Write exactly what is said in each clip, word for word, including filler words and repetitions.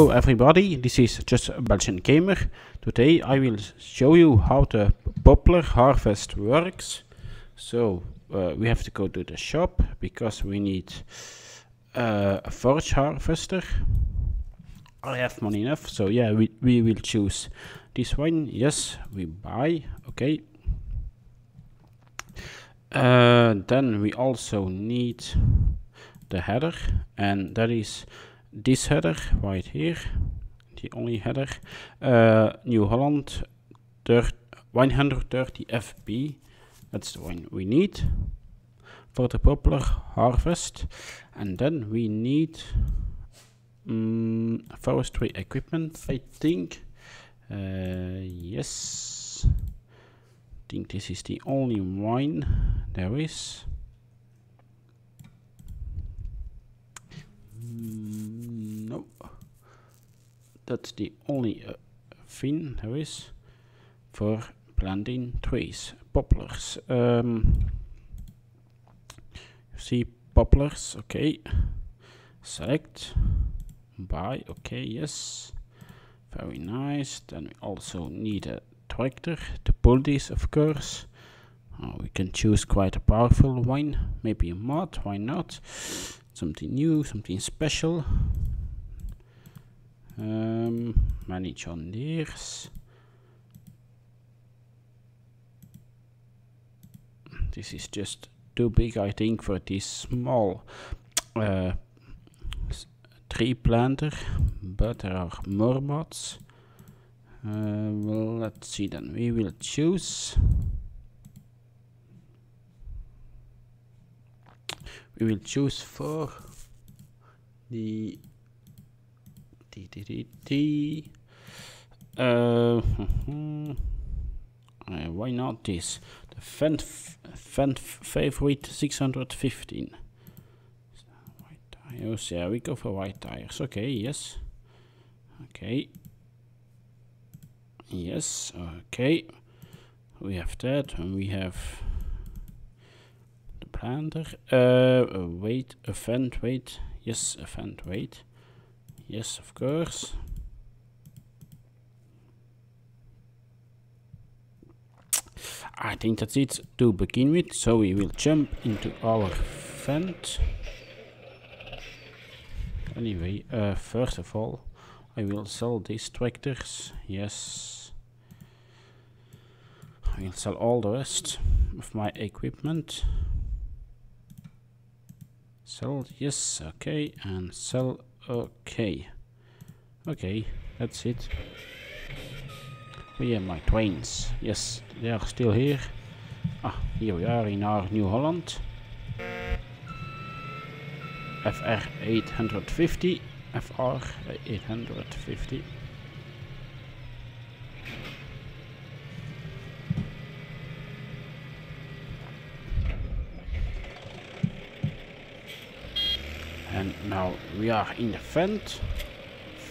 Hello everybody, this is Just a Belgian Gamer. Today I will show you how the poplar harvest works. So uh, we have to go to the shop because we need uh, a forage harvester. I have money enough, so yeah, we, we will choose this one. Yes, we buy, okay. Uh, then we also need the header, and that is this header right here, the only header, uh, New Holland one thirty F B. That's the one we need for the poplar harvest. And then we need um, forestry equipment, I think. Uh, yes, I think this is the only one there is. No, that's the only uh, thing there is for planting trees, poplars. Um, you see poplars, okay. Select, buy, okay, yes. Very nice. Then we also need a tractor to pull this, of course. Oh, we can choose quite a powerful one, maybe a mod, why not? Something new, something special. Um, manage on theirs. This is just too big, I think, for this small uh, tree planter, but there are more mods. Uh, well, let's see then. We will choose. We will choose for the T T T T. Uh, mm-hmm. uh, why not this? The Fendt Fendt favorite six hundred fifteen. White tires. Yeah, we go for white tires. Okay. Yes. Okay. Yes. Okay. We have that, and we have. Planter, uh, wait, a Fendt, wait, yes, a Fendt, wait, yes, of course. I think that's it to begin with, so we will jump into our Fendt. Anyway, uh, first of all, I will sell these tractors, yes. I will sell all the rest of my equipment. Sell, yes, okay, and sell, okay. Okay, that's it. We have my trains. Yes, they are still here. Ah, here we are in our New Holland. F R eight fifty. F R eight fifty. And now we are in the Fendt,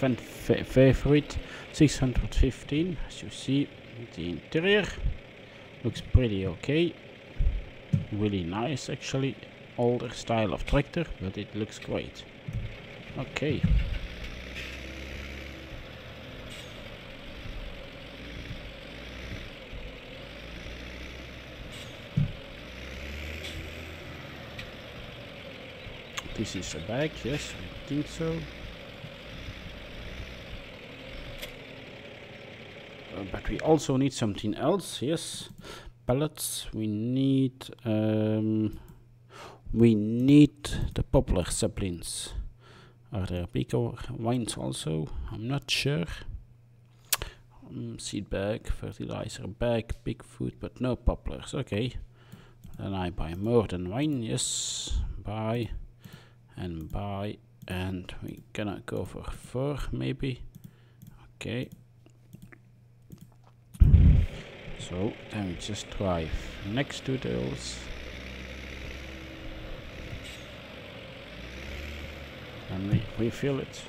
Fendt fa favorite six hundred fifteen. As you see, the interior looks pretty okay, really nice actually. Older style of tractor, but it looks great. Okay. This is a bag, yes, I think so. Uh, but we also need something else, yes. Pallets, we need... Um, we need the poplar saplings. Are there bigger wines also? I'm not sure. Um, seed bag, fertilizer bag, big food, but no poplars, okay. Then I buy more than wine, yes. Buy. And buy, and we gonna go for four maybe. Okay, so then we just drive next to those, and we refill it.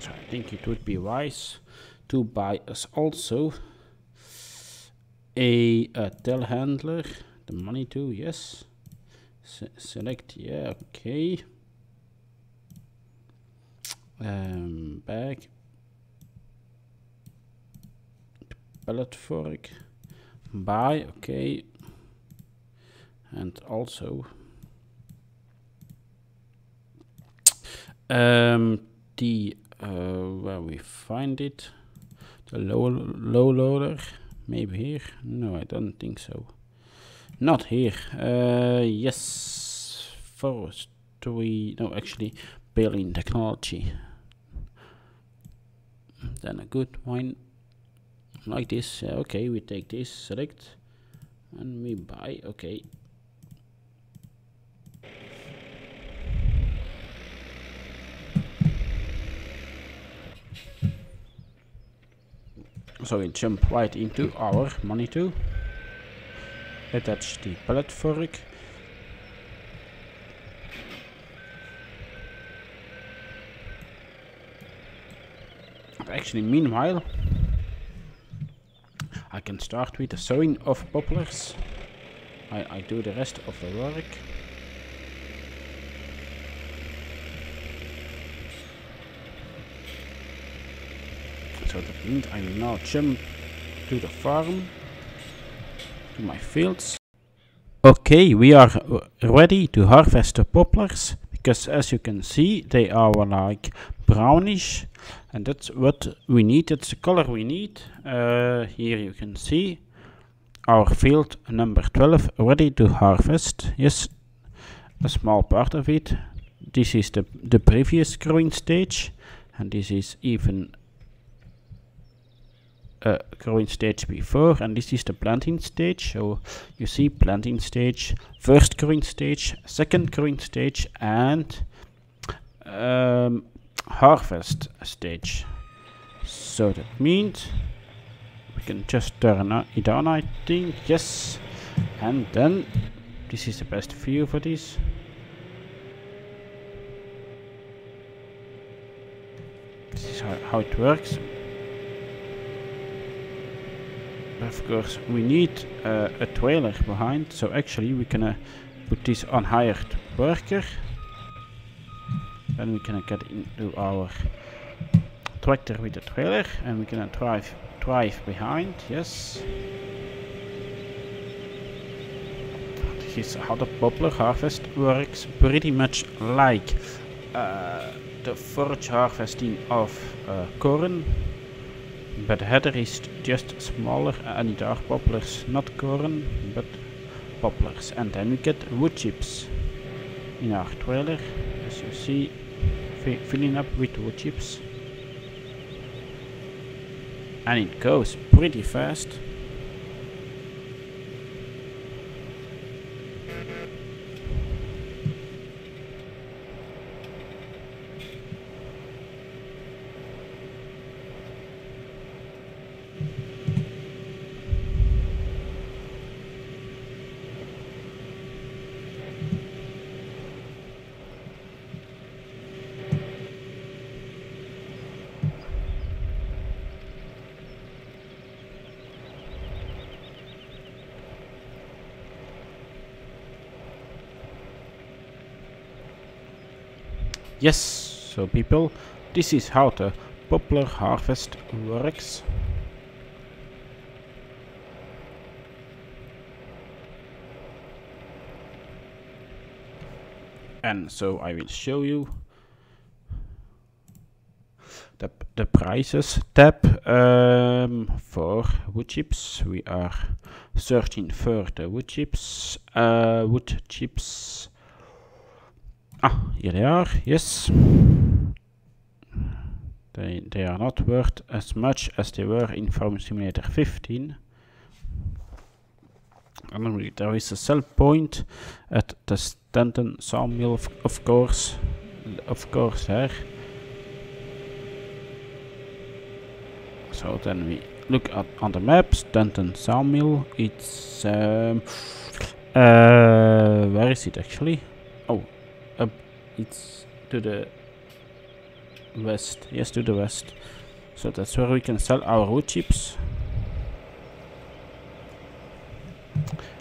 So I think it would be wise to buy us also A, a telehandler, the money too, yes. Se select, yeah, okay. Um, back. Pallet fork. Buy, okay. And also um, the uh, where we find it, the low low loader. Maybe here? No, I don't think so. Not here. Uh, yes, forestry. No, actually, building technology. Then a good one like this. Uh, okay, we take this, select, and we buy. Okay. So we jump right into our money too. Attach the pallet fork. Actually, meanwhile, I can start with the sowing of poplars. I, I do the rest of the work. So that means I now jump to the farm, to my fields. Okay, we are ready to harvest the poplars, because as you can see they are like brownish, and that's what we need, that's the color we need. Uh, here you can see our field number twelve, ready to harvest. Yes, a small part of it. This is the, the previous growing stage, and this is even Uh, growing stage before, and this is the planting stage. So you see planting stage, first growing stage, second growing stage, and um, harvest stage. So that means we can just turn it on, I think. Yes, and then this is the best view for this. This is how, how it works. Of course, we need uh, a trailer behind, so actually we can uh, put this on hired worker. Then we can uh, get into our tractor with the trailer, and we can uh, drive drive behind. Yes. This is how the poplar harvest works, pretty much like uh, the forage harvesting of uh, corn. But the header is just smaller, and it are poplars, not corn, but poplars. And then we get wood chips in our trailer, as you see, fi filling up with wood chips. And it goes pretty fast. Yes, so people, this is how the poplar harvest works. And so I will show you the, the prices tab um, for wood chips. We are searching for the wood chips, uh, wood chips. Ah, here they are, yes. They, they are not worth as much as they were in Farm Simulator fifteen. And there is a sell point at the Stanton Sawmill, of, of course. Of course, there. So then we look at on the map, Stanton Sawmill. It's... Um, uh, where is it actually? Oh. Up, it's to the west, yes, to the west. So that's where we can sell our wood chips.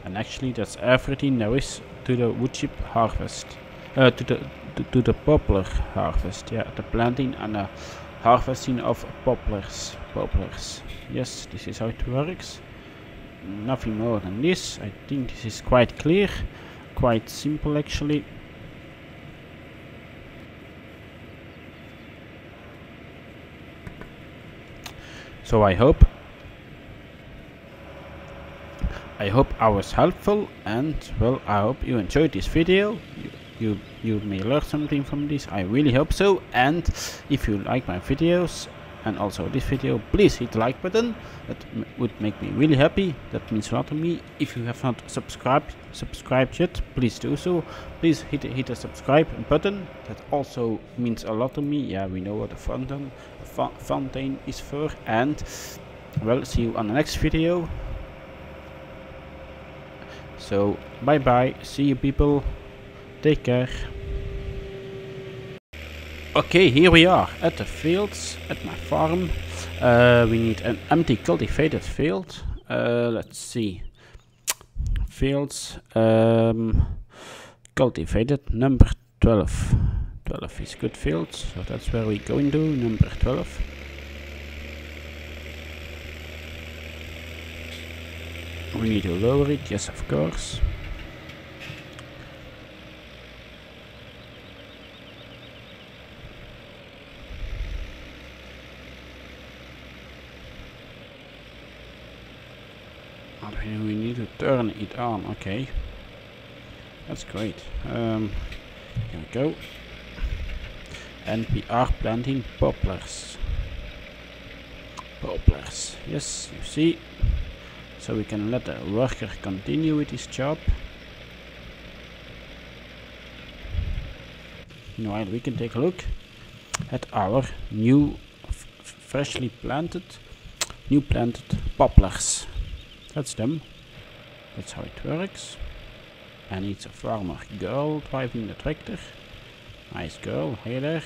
And actually, that's everything there is to the wood chip harvest, uh, to the to, to the poplar harvest. Yeah, the planting and the harvesting of poplars. Poplars. Yes, this is how it works. Nothing more than this. I think this is quite clear, quite simple actually. So I hope I hope I was helpful, and well, I hope you enjoyed this video. You, you you may learn something from this. I really hope so. And if you like my videos and also this video, please hit the like button. That m would make me really happy. That means a lot to me. If you have not subscribed subscribed yet, please do so. Please hit hit the subscribe button. That also means a lot to me. Yeah, we know what a fountain a fountain is for. And well, see you on the next video. So bye bye. See you people. Take care. Okay, here we are at the fields, at my farm. Uh, we need an empty cultivated field. Uh, let's see. Fields, um, cultivated, number twelve. twelve is good field, so that's where we go into, number twelve. We need to lower it, yes of course. We need to turn it on, okay. That's great. Um, here we go. And we are planting poplars. Poplars, yes, you see. So we can let the worker continue with his job. Meanwhile, we can take a look at our new, f freshly planted, new planted poplars. That's them. That's how it works. And it's a farmer girl driving the tractor. Nice girl. Hey there.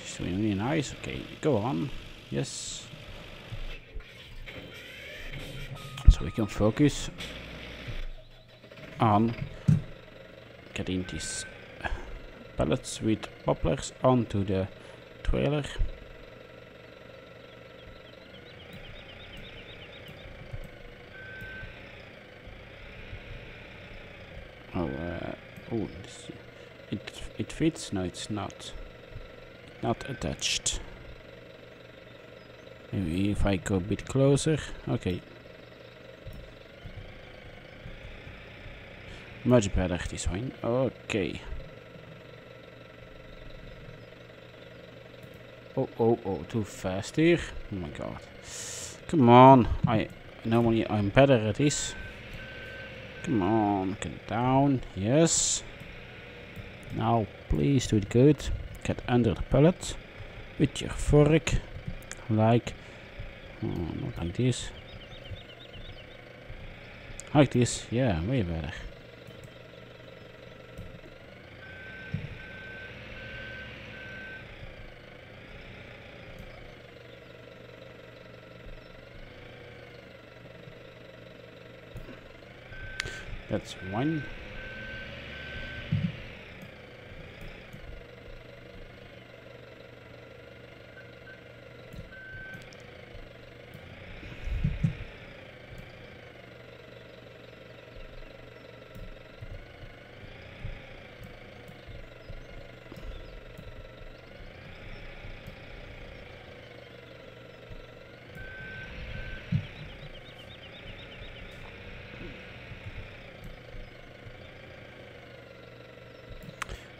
She's doing really nice. Okay, go on. Yes. So we can focus on getting these pallets with poplars onto the trailer. Oh, uh, oh, this, it it fits? No, it's not. Not attached. Maybe if I go a bit closer. Okay. Much better this one. Okay. Oh oh oh! Too fast here. Oh my god! Come on! I normally I'm better at this. Come on, get down, yes. Now please do it good. Get under the pallet with your fork, like, oh, not like this. Like this, yeah, way better. That's one.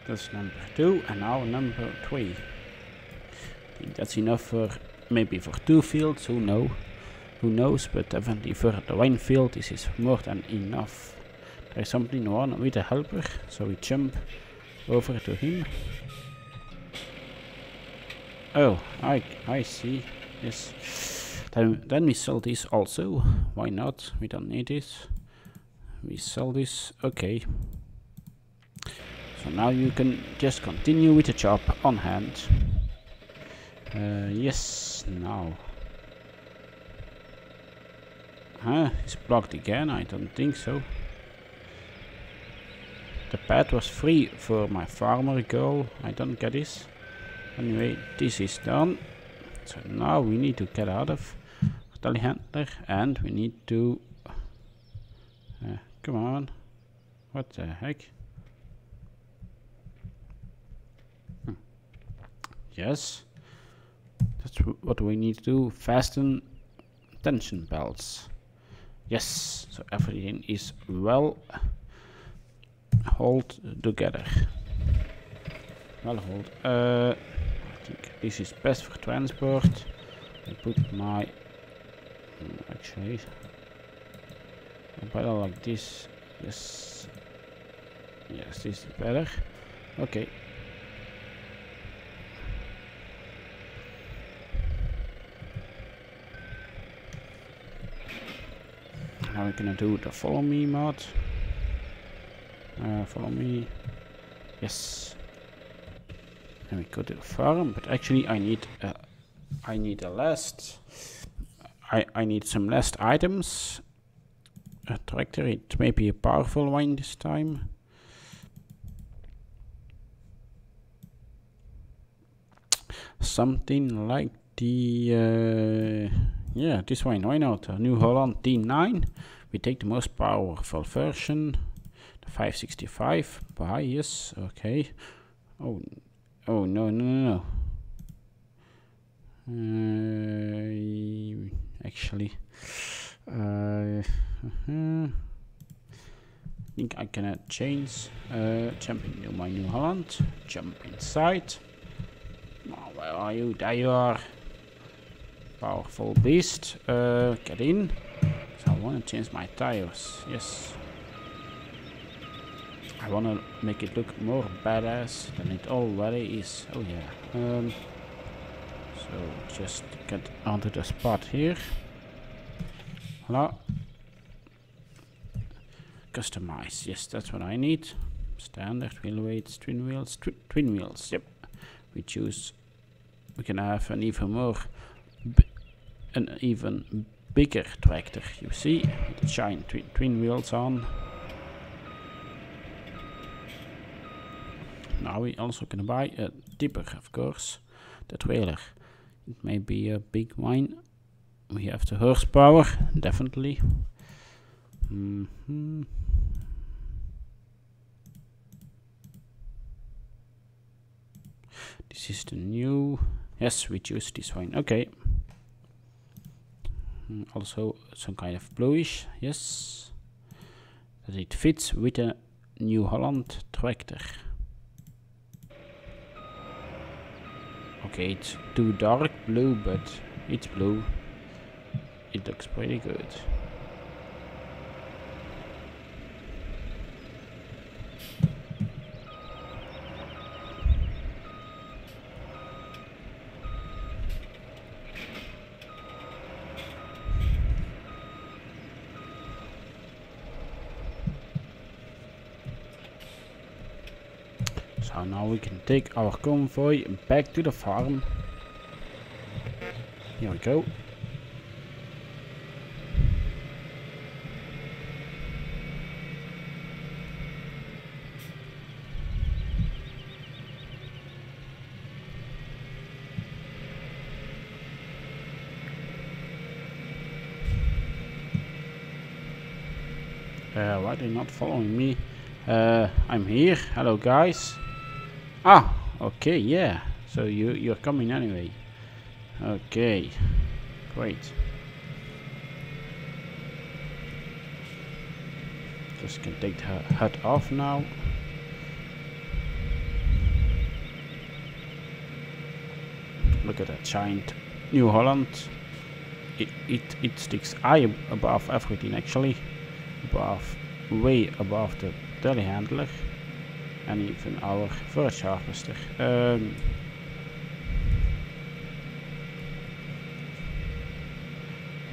That's number two, and now number three. I think that's enough for maybe for two fields, who know, who knows, but definitely for the wine field this is more than enough. There's something wrong with the helper, so we jump over to him. Oh, I, I see, yes. Then, then we sell this also, why not, we don't need this. We sell this, okay. So now you can just continue with the job on hand. Uh, yes, now. Huh? It's blocked again? I don't think so. The pad was free for my farmer girl. I don't get this. Anyway, this is done. So now we need to get out of telehandler and we need to... Uh, come on. What the heck? Hmm. Yes. That's what we need to do. Fasten tension belts. Yes. So everything is well... hold together. Well hold. Uh, I think this is best for transport. I put my... Actually... better like this. Yes. Yes, this is better. Okay. Now we're gonna do the follow me mod. Uh, follow me. Yes. Then we go to the farm, but actually I need a, I need a last. I I need some last items. A tractor. It may be a powerful one this time. Something like the uh, yeah, this one. Why not? A New Holland T nine. We take the most powerful version. five sixty-five bias, okay. Oh, oh no, no, no. Uh, actually, uh, I think I can add chains. Uh, jump into my New Holland. Jump inside. Oh, where are you? There you are. Powerful beast. Uh, get in. So I want to change my tires. Yes. I want to make it look more badass than it already is. Oh yeah. Um, so just get onto the spot here. Hello. Customize. Yes, that's what I need. Standard wheel weights, twin wheels, twi twin wheels. Yep. We choose. We can have an even more, b an even bigger tractor. You see, with the giant twi twin wheels on. Now we also can buy a tipper, of course, the trailer. It may be a big one. We have the horsepower, definitely. Mm-hmm. This is the new. Yes, we choose this one. Okay. Mm, also, some kind of bluish. Yes. That it fits with a New Holland tractor. Okay, it's too dark blue, but it's blue. It looks pretty good. So now we can take our convoy back to the farm. Here we go. Uh, why are they not following me? Uh, I'm here. Hello, guys. Ah, okay, yeah. So you you're coming anyway. Okay, great. Just can take the hut off now. Look at that giant New Holland. It it it sticks high above everything actually, above way above the telehandler. And even our forage harvester. Um,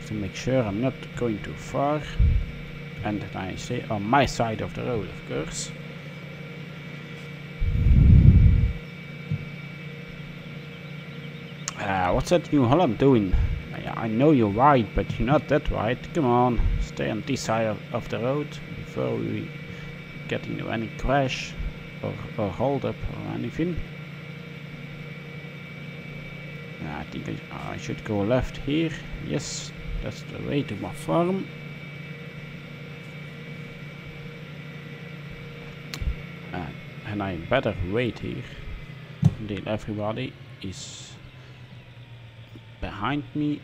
to make sure I'm not going too far, and that I stay on my side of the road, of course. Uh, what's that New Holland doing? I, I know you're wide, but you're not that wide. Come on, stay on this side of, of the road before we get into any crash or, or hold up or anything. I think I, I should go left here. Yes, that's the way to my farm. Uh, and I better wait here until everybody is behind me.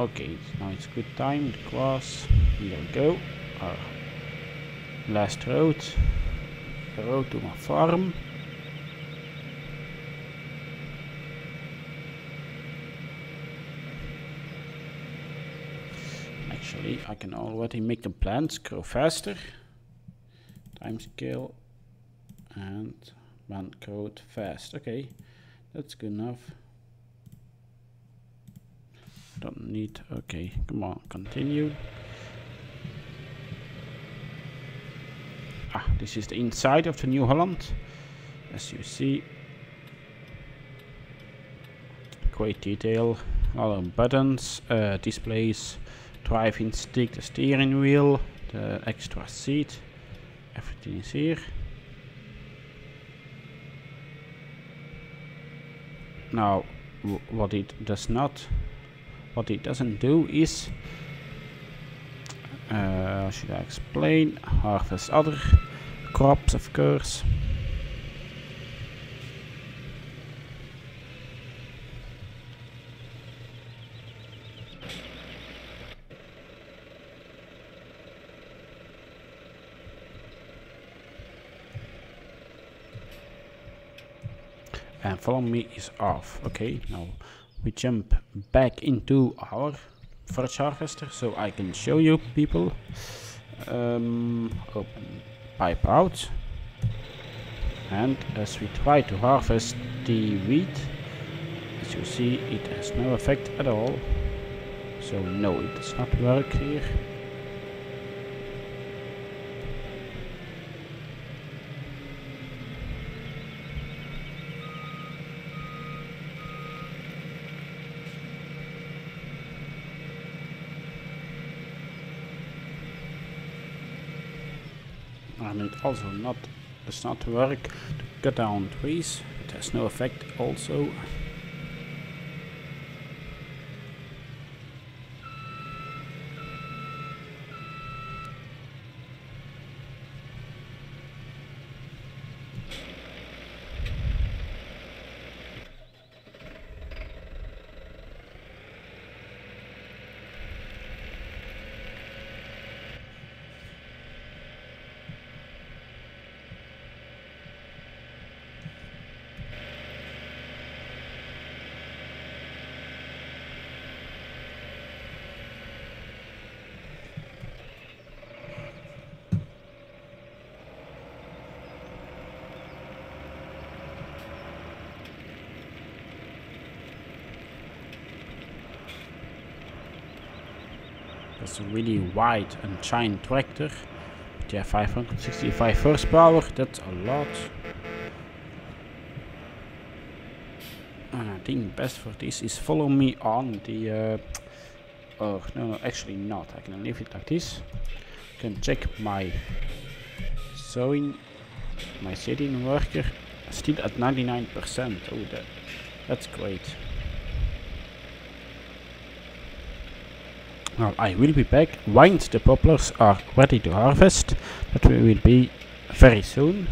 Okay, now it's good time, the grass, here we go, our last road, the road to my farm. Actually, I can already make the plants grow faster, time scale, and plant growth fast. Okay, that's good enough. Don't need. Okay, come on, continue. Ah, this is the inside of the New Holland, as you see. Great detail. All the buttons, uh, displays, driving stick, the steering wheel, the extra seat. Everything is here. Now, w what it does not. What it doesn't do is, uh, should I explain, harvest other crops, of course. And follow me is off. Okay, now we jump back into our forage harvester so I can show you people. Um, open pipe out, and as we try to harvest the wheat, as you see, it has no effect at all. So no, it does not work here. And it also not does not work to cut down trees. It has no effect also. That's a really wide and shiny tractor. But yeah, five hundred sixty-five horsepower, that's a lot. And I think best for this is follow me on the... Uh, oh, no, no, actually not. I can leave it like this. I can check my sewing, my seeding worker. Still at ninety-nine percent. Oh, that, that's great. Now I will be back once the poplars are ready to harvest, but we will be very soon.